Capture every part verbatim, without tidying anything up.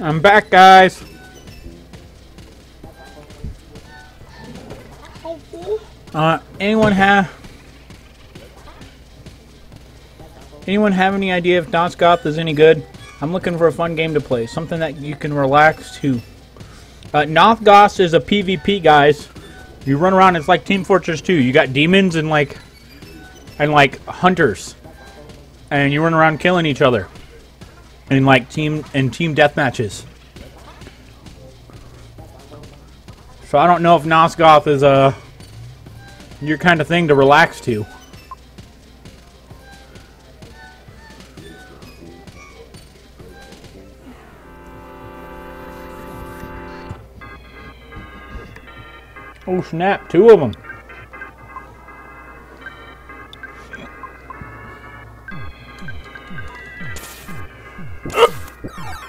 I'm back, guys. Uh, anyone have anyone have any idea if Nosgoth is any good? I'm looking for a fun game to play, something that you can relax to. Uh, Nosgoth is a PvP, guys. You run around. It's like Team Fortress two. You got demons and like and like hunters, and you run around killing each other. And like team and team death matches. So I don't know if Nosgoth is a your kind of thing to relax to. Oh snap, two of them.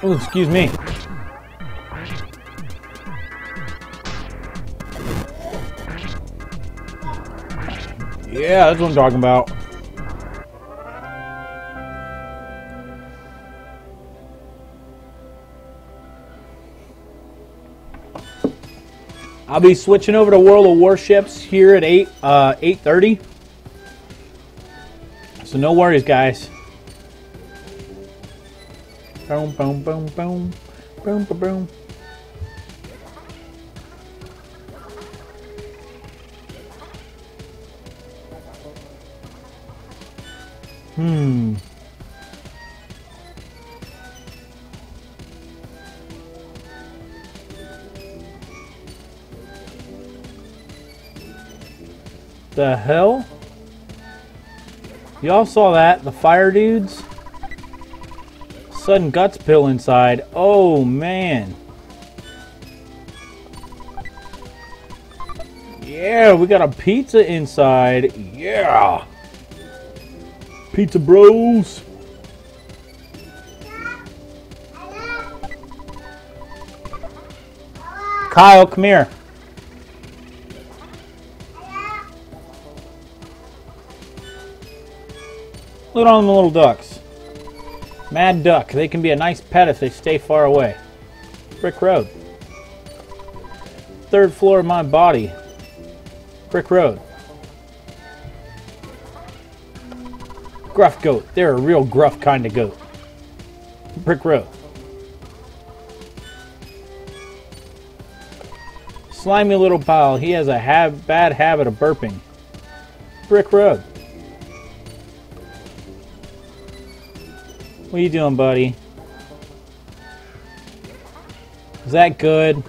Oh, excuse me. Yeah, that's what I'm talking about. I'll be switching over to World of Warships here at eight uh, eight thirty. So no worries, guys. Boom, boom, boom, boom, boom, boom, boom. Hmm. The hell? Y'all saw that? The fire dudes? Sudden guts pill inside. Oh man. Yeah, we got a pizza inside. Yeah. Pizza bros. Kyle, come here. Look at all the little ducks. Mad duck. They can be a nice pet if they stay far away. Brick road. Third floor of my body. Brick road. Gruff goat. They're a real gruff kind of goat. Brick road. Slimy little pile. He has a hab bad habit of burping. Brick road. What are you doing, buddy? Is that good?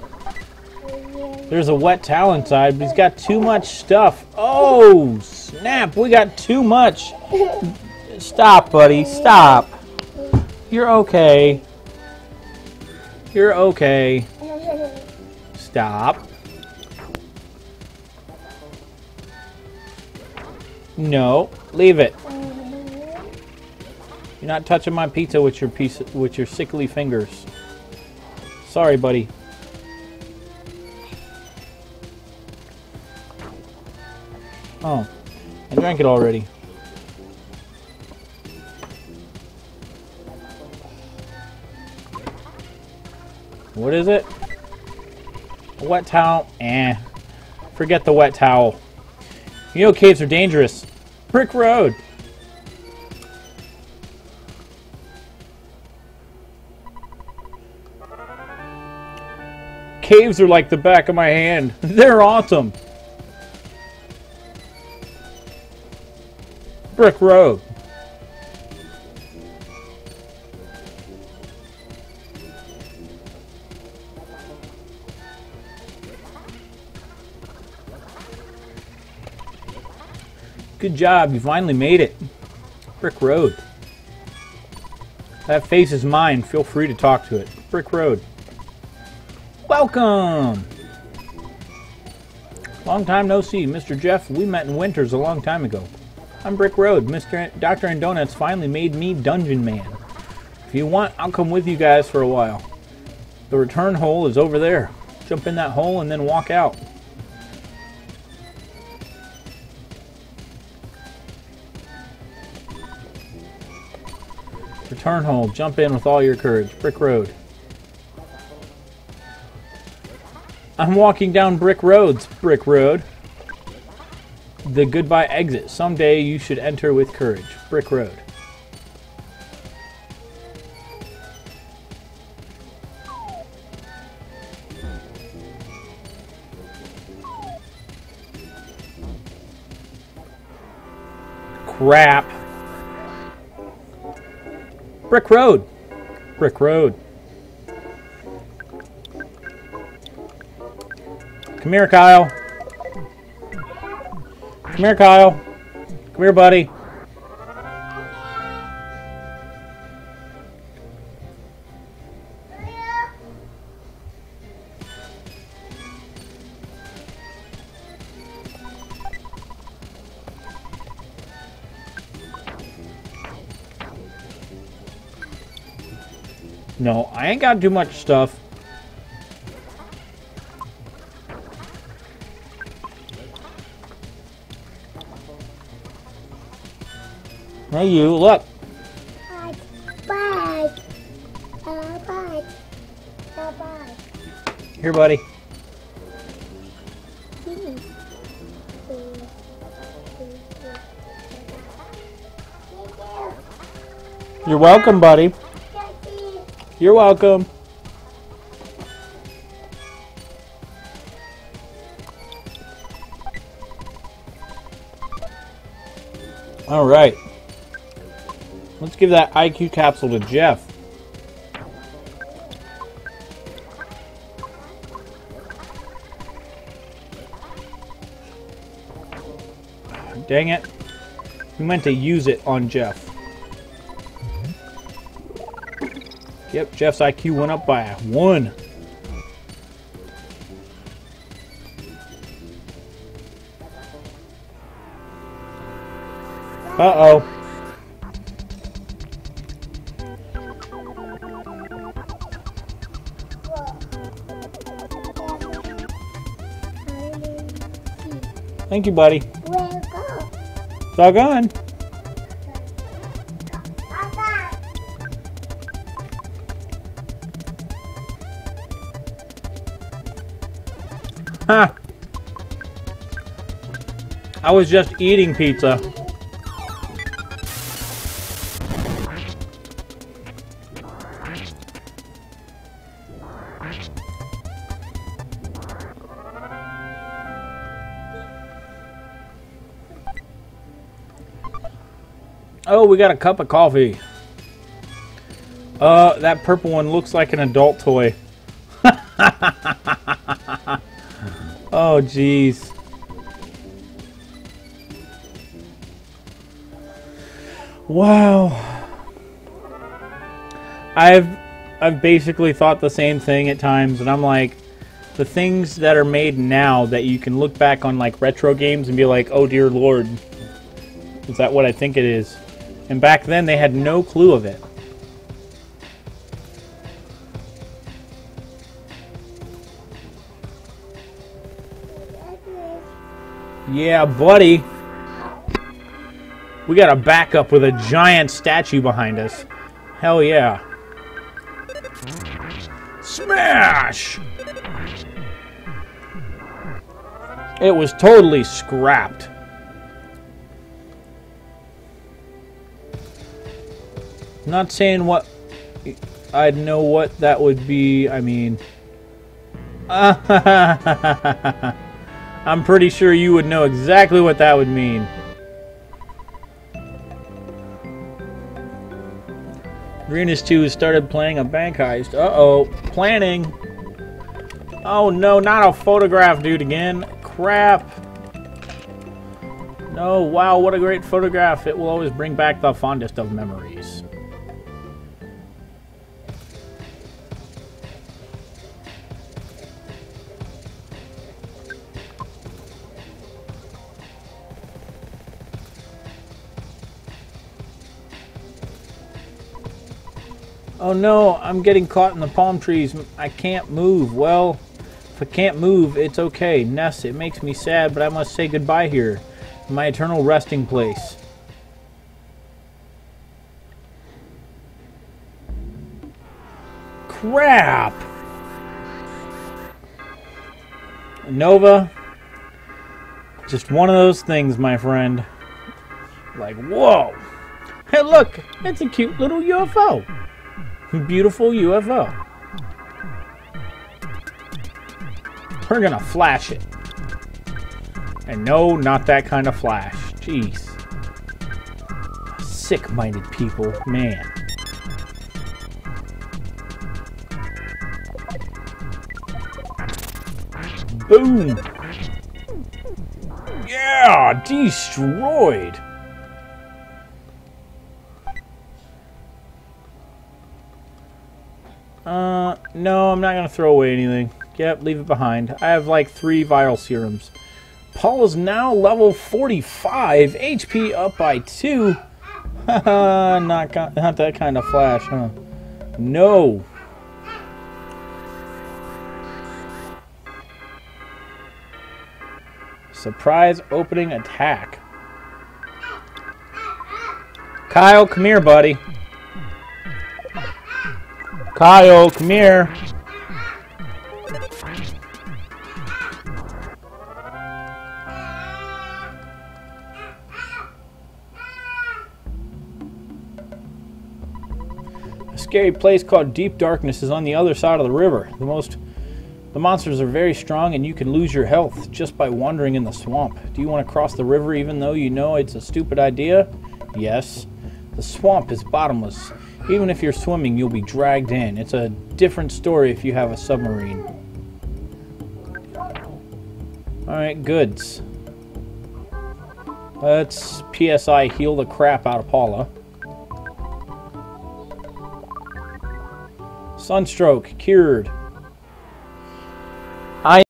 There's a wet towel inside, but he's got too much stuff. Oh, snap. We got too much. Stop, buddy. Stop. You're okay. You're okay. Stop. No. Leave it. You're not touching my pizza with your piece, with your sickly fingers. Sorry, buddy. Oh, I drank it already. What is it? A wet towel? Eh. Forget the wet towel. You know caves are dangerous. Brick road. Caves are like the back of my hand. They're awesome. Brick road. Good job. You finally made it. Brick road. That face is mine. Feel free to talk to it. Brick road. Welcome! Long time no see, Mister Jeff. We met in Winters a long time ago. I'm Brick Road. Mister Doctor and Donuts finally made me Dungeon Man. If you want, I'll come with you guys for a while. The return hole is over there. Jump in that hole and then walk out. Return home. Jump in with all your courage. Brick Road. I'm walking down brick roads, Brick Road. The goodbye exit. Someday you should enter with courage. Brick Road. Crap. Brick Road. Brick Road. Come here, Kyle. Come here, Kyle. Come here, buddy. No, I ain't got too much stuff. Hey, you, look. Bye. Bye. Bye. Bye. Bye. Here, buddy. You're welcome, buddy. You're welcome. All right. Let's give that I Q capsule to Jeff. Dang it. We meant to use it on Jeff. Yep, Jeff's I Q went up by one. Uh-oh. Thank you, buddy. Where'd it go? It's all gone. Huh. I was just eating pizza. Oh, we got a cup of coffee. Uh, that purple one looks like an adult toy. Oh, jeez. Wow. I've I've basically thought the same thing at times, and I'm like, the things that are made now that you can look back on like retro games and be like, oh dear Lord, is that what I think it is? And back then they had no clue of it. Yeah, buddy. We got a backup with a giant statue behind us. Hell yeah. Smash! It was totally scrapped. I'm not saying what... I'd know what that would be, I mean... I'm pretty sure you would know exactly what that would mean. Greenest two has started playing a bank heist. Uh-oh. Planning. Oh, no. Not a photograph, dude, again. Crap. No. Wow, what a great photograph. It will always bring back the fondest of memories. Oh no, I'm getting caught in the palm trees. I can't move. Well, if I can't move, it's okay. Ness, it makes me sad, but I must say goodbye here. My eternal resting place. crap! Nova, just one of those things, my friend. Like, whoa! Hey, look! It's a cute little U F O! Beautiful U F O. We're gonna flash it. And no, not that kind of flash. Jeez. Sick-minded people. Man. Boom! Yeah! Destroyed! Uh, no, I'm not gonna throw away anything. Yep, leave it behind. I have like three viral serums. Paul is now level forty-five, H P up by two. Haha, not, not that kind of flash, huh? No. Surprise opening attack. Kyle, come here, buddy. Kyle, come here. Scary place called Deep Darkness is on the other side of the river. The most, the monsters are very strong, and you can lose your health just by wandering in the swamp. Do you want to cross the river even though you know it's a stupid idea? Yes. The swamp is bottomless. Even if you're swimming, you'll be dragged in. It's a different story if you have a submarine. Alright, goods. Let's P S I heal the crap out of Paula. Sunstroke, cured.